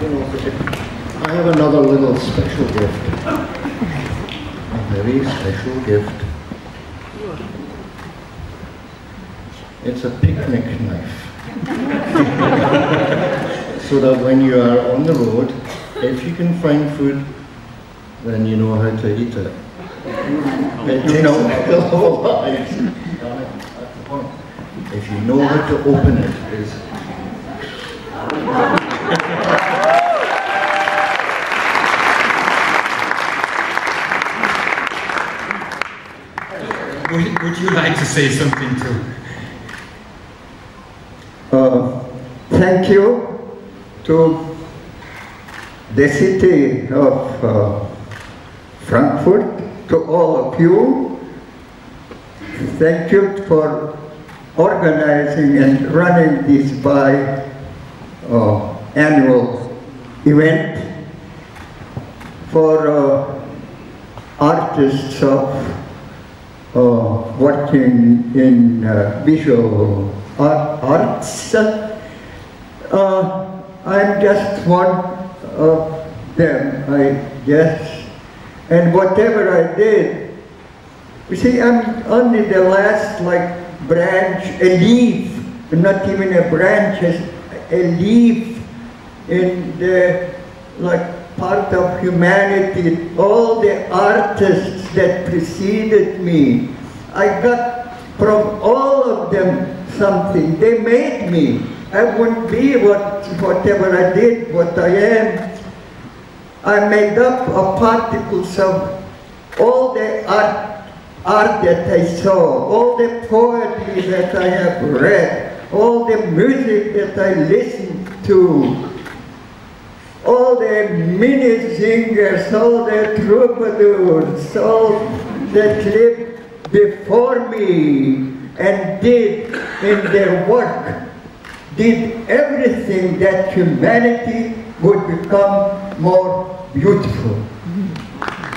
I have another little special gift, a very special gift. It's a picnic knife. So that when you are on the road, if you can find food, then you know how to eat it. It takes a whole lot. If you know how to open it, Would you like to say something too? Thank you to the city of Frankfurt, to all of you. Thank you for organizing and running this bi-annual event for artists of working in visual arts. I'm just one of them, I guess. And whatever I did, you see, I'm only the last, like, branch, a leaf, not even a branch, a leaf in the, like, part of humanity. All the artists that preceded me, I got from all of them something. They made me. I wouldn't be whatever I did, what I am. I made up of particles of all the art that I saw, all the poetry that I have read, all the music that I listened to, all the mini singers, all the troubadours, all that lived before me and did in their work, did everything that humanity would become more beautiful.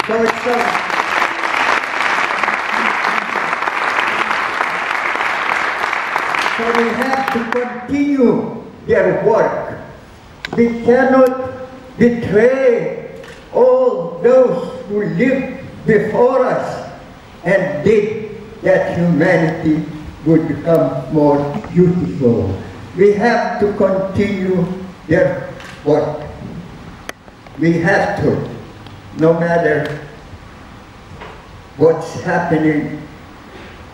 So it's so we have to continue their work. We cannot betray all those who lived before us and did that humanity would become more beautiful. We have to continue their work. We have to, no matter what's happening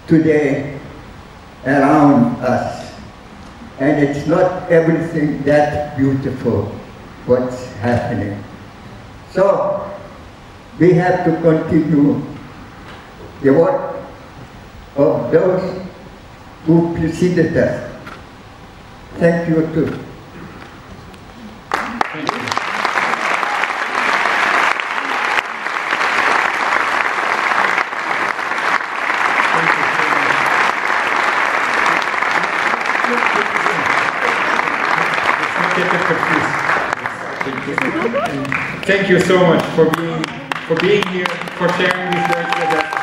today around us. And it's not everything that beautiful, what's happening. So, we have to continue the work of those who preceded us. Thank you too. Thank you. Thank you so much for being here, for sharing this work with us.